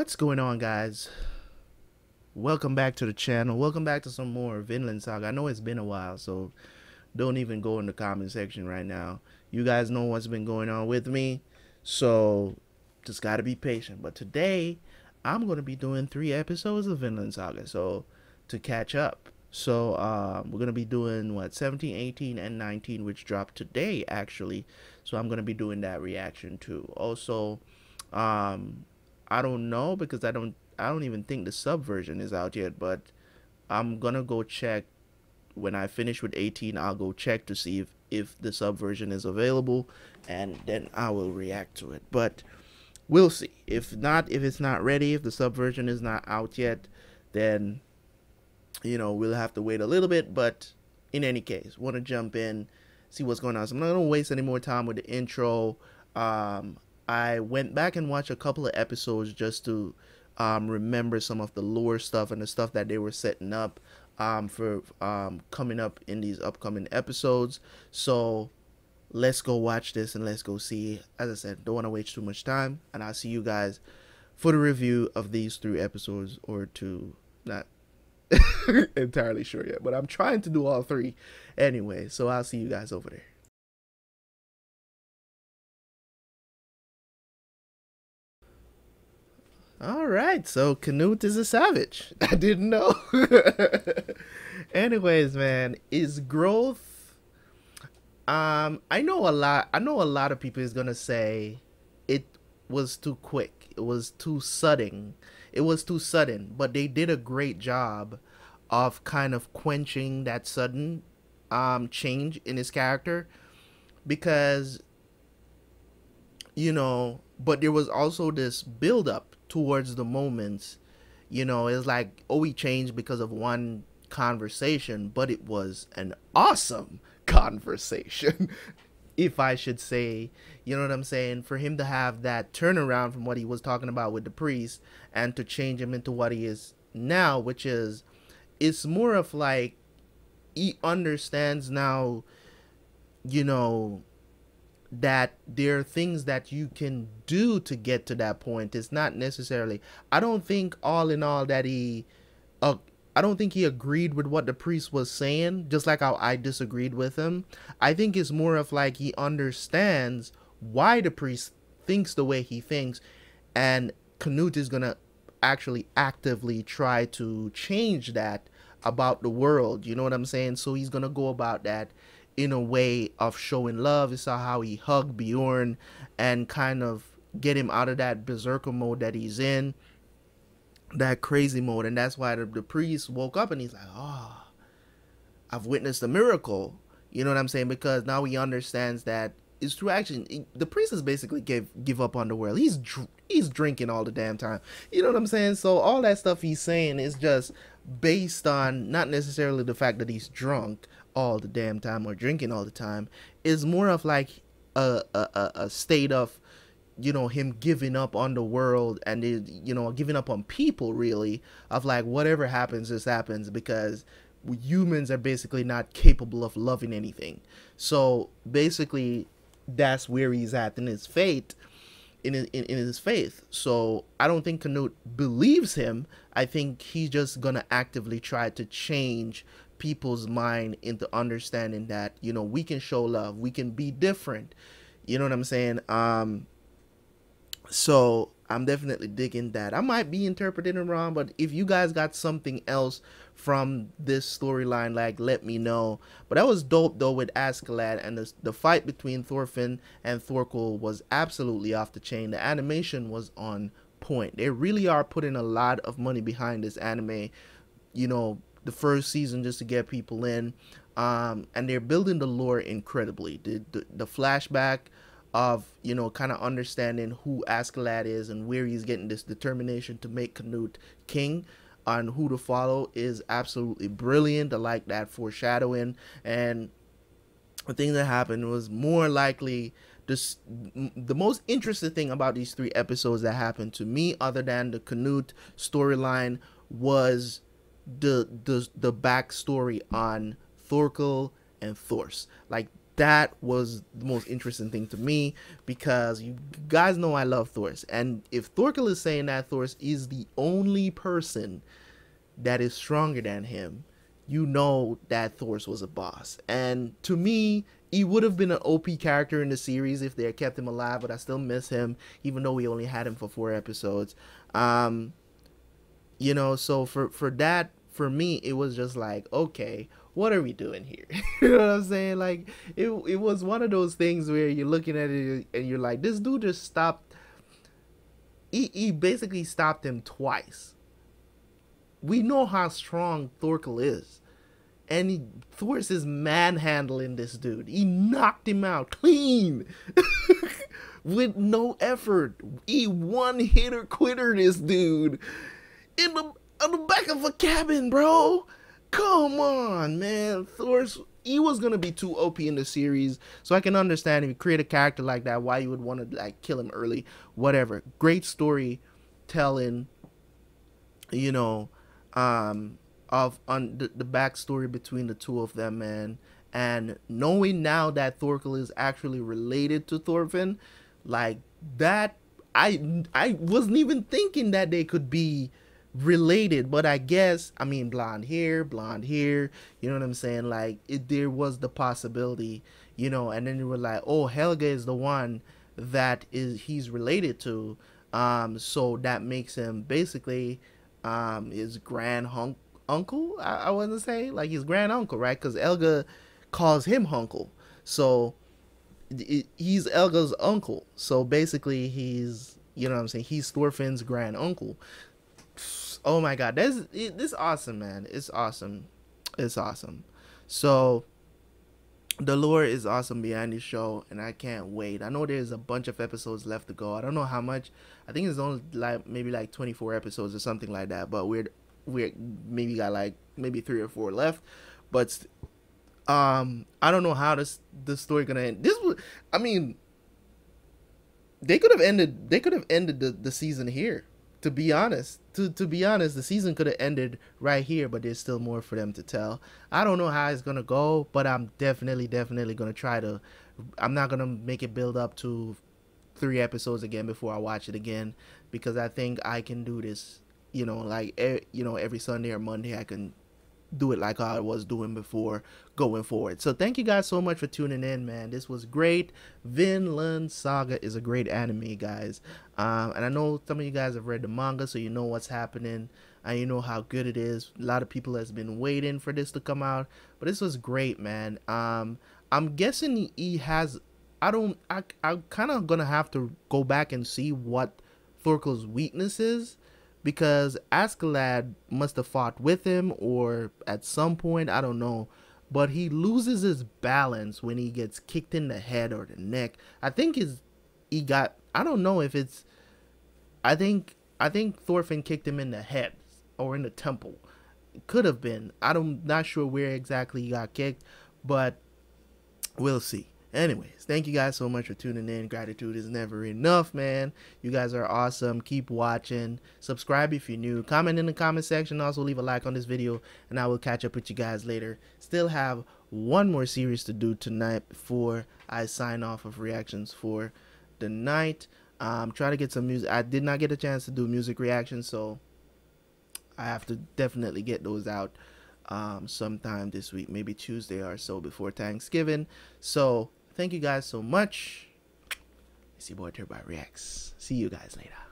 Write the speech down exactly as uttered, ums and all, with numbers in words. What's going on, guys? Welcome back to the channel. Welcome back to some more Vinland Saga. I know it's been a while, so don't even go in the comment section right now. You guys know what's been going on with me, so just got to be patient. But today, I'm going to be doing three episodes of Vinland Saga, so to catch up. So uh, we're going to be doing, what, seventeen, eighteen, and nineteen, which dropped today, actually. So I'm going to be doing that reaction, too. Also, um... I don't know because I don't I don't even think the sub version is out yet, but I'm gonna go check when I finish with eighteen. I'll go check to see if, if the sub version is available, and then I will react to it. But we'll see. If not, if it's not ready, if the sub version is not out yet, then you know, we'll have to wait a little bit. But in any case, wanna jump in, see what's going on. So I'm not gonna waste any more time with the intro. Um I went back and watched a couple of episodes just to um, remember some of the lore stuff and the stuff that they were setting up um, for um, coming up in these upcoming episodes. So let's go watch this and let's go see. As I said, don't want to waste too much time, and I'll see you guys for the review of these three episodes or two. Not entirely sure yet, but I'm trying to do all three anyway. So I'll see you guys over there. All right, so Canute is a savage. I didn't know. Anyways, man, is growth. Um, I know a lot. I know a lot of people is gonna say it was too quick. It was too sudden. It was too sudden. But they did a great job of kind of quenching that sudden um, change in his character, because you know. But there was also this build up towards the moments, you know, it's like, oh, we changed because of one conversation, but it was an awesome conversation, if I should say, you know what I'm saying? For him to have that turnaround from what he was talking about with the priest and to change him into what he is now, which is, it's more of like, he understands now, you know, that there are things that you can do to get to that point. It's not necessarily, I don't think all in all that he, uh, I don't think he agreed with what the priest was saying, just like how I disagreed with him. I think it's more of like he understands why the priest thinks the way he thinks, and Canute is going to actually actively try to change that about the world, you know what I'm saying? So he's going to go about that in a way of showing love. You saw how he hugged Bjorn and kind of get him out of that berserker mode that he's in, that crazy mode. And that's why the, the priest woke up and he's like, oh, I've witnessed a miracle. You know what I'm saying? Because now he understands that it's through action. He, the priest is basically give, give up on the world. He's, dr he's drinking all the damn time. You know what I'm saying? So all that stuff he's saying is just based on not necessarily the fact that he's drunk all the damn time or drinking all the time. Is more of like a, a, a state of, you know, him giving up on the world and, you know, giving up on people, really, of like, whatever happens, this happens, because humans are basically not capable of loving anything. So basically that's where he's at in his faith, in his, in, in his faith. So I don't think Canute believes him. I think he's just going to actively try to change people's mind into understanding that, you know, we can show love, we can be different, you know what I'm saying? Um so I'm definitely digging that. I might be interpreting it wrong, but if you guys got something else from this storyline, like, let me know. But that was dope though, with Askeladd, and the, the fight between Thorfinn and Thorkell was absolutely off the chain. The animation was on point. They really are putting a lot of money behind this anime, you know, the first season, just to get people in, um, and they're building the lore incredibly. The, the, the flashback of, you know, kind of understanding who Askeladd is and where he's getting this determination to make Canute king and who to follow is absolutely brilliant. I like that foreshadowing, and the thing that happened was more likely this, the most interesting thing about these three episodes that happened to me, other than the Canute storyline, was the the the backstory on Thorkell and Thors. Like, that was the most interesting thing to me, because you guys know I love Thors, and if Thorkell is saying that Thors is the only person that is stronger than him, you know that Thors was a boss. And to me, he would have been an O P character in the series if they had kept him alive, but I still miss him, even though we only had him for four episodes. Um, you know, so for, for that, for me, it was just like, okay, what are we doing here? You know what I'm saying? Like, it, it was one of those things where you're looking at it and you're like, this dude just stopped. He, he basically stopped him twice. We know how strong Thorkell is. And he, Thors is manhandling this dude. He knocked him out clean with no effort. He one-hitter quitter this dude in the, on the back of a cabin, bro. Come on, man. Thors, he was going to be too O P in the series. So I can understand if you create a character like that, why you would want to like kill him early. Whatever. Great storytelling, you know, um... of on the, the backstory between the two of them, man. And knowing now that Thorkell is actually related to Thorfinn, like that, I I wasn't even thinking that they could be related, but I guess, I mean, blonde hair, blonde hair, you know what I'm saying? Like, it, there was the possibility, you know, and then you were like, oh, Helga is the one that is he's related to, um, so that makes him basically um, his grand hunk, uncle, I, I want to say, like his grand uncle, right? Because Helga calls him uncle, so it, he's Helga's uncle. So basically, he's, you know what I'm saying, he's Thorfinn's grand uncle. Oh my God, that's it, this awesome, man. It's awesome, it's awesome. So the lore is awesome behind this show, and I can't wait. I know there's a bunch of episodes left to go. I don't know how much. I think it's only like maybe like twenty-four episodes or something like that. But we're we maybe got like maybe three or four left, but um I don't know how this this story gonna end. This was, I mean, they could have ended they could have ended the, the season here, to be honest. To to be honest the season could have ended right here, but there's still more for them to tell. I don't know how it's gonna go, but I'm definitely definitely gonna try to, I'm not gonna make it build up to three episodes again before I watch it again, because I think I can do this. You know, like, you know, every Sunday or Monday, I can do it like how I was doing before going forward. So thank you guys so much for tuning in, man. This was great. Vinland Saga is a great anime, guys. Um, and I know some of you guys have read the manga, so you know what's happening. And you know how good it is. A lot of people has been waiting for this to come out. But this was great, man. Um, I'm guessing he has... I don't... I, I'm kind of going to have to go back and see what Thorkell's weakness is, because Askeladd must have fought with him or at some point, I don't know, but he loses his balance when he gets kicked in the head or the neck. I think his, he got, I don't know if it's, I think, I think Thorfinn kicked him in the head or in the temple. It could have been, I don't, not sure where exactly he got kicked, but we'll see. Anyways, thank you guys so much for tuning in. Gratitude is never enough, man. You guys are awesome. Keep watching. Subscribe if you're new. Comment in the comment section. Also, leave a like on this video, and I will catch up with you guys later. Still have one more series to do tonight before I sign off of reactions for the night. Um, try to get some music. I did not get a chance to do music reactions, so I have to definitely get those out um, sometime this week. Maybe Tuesday or so before Thanksgiving. So... thank you guys so much. It's your boy Terabyt Reacts. See you guys later.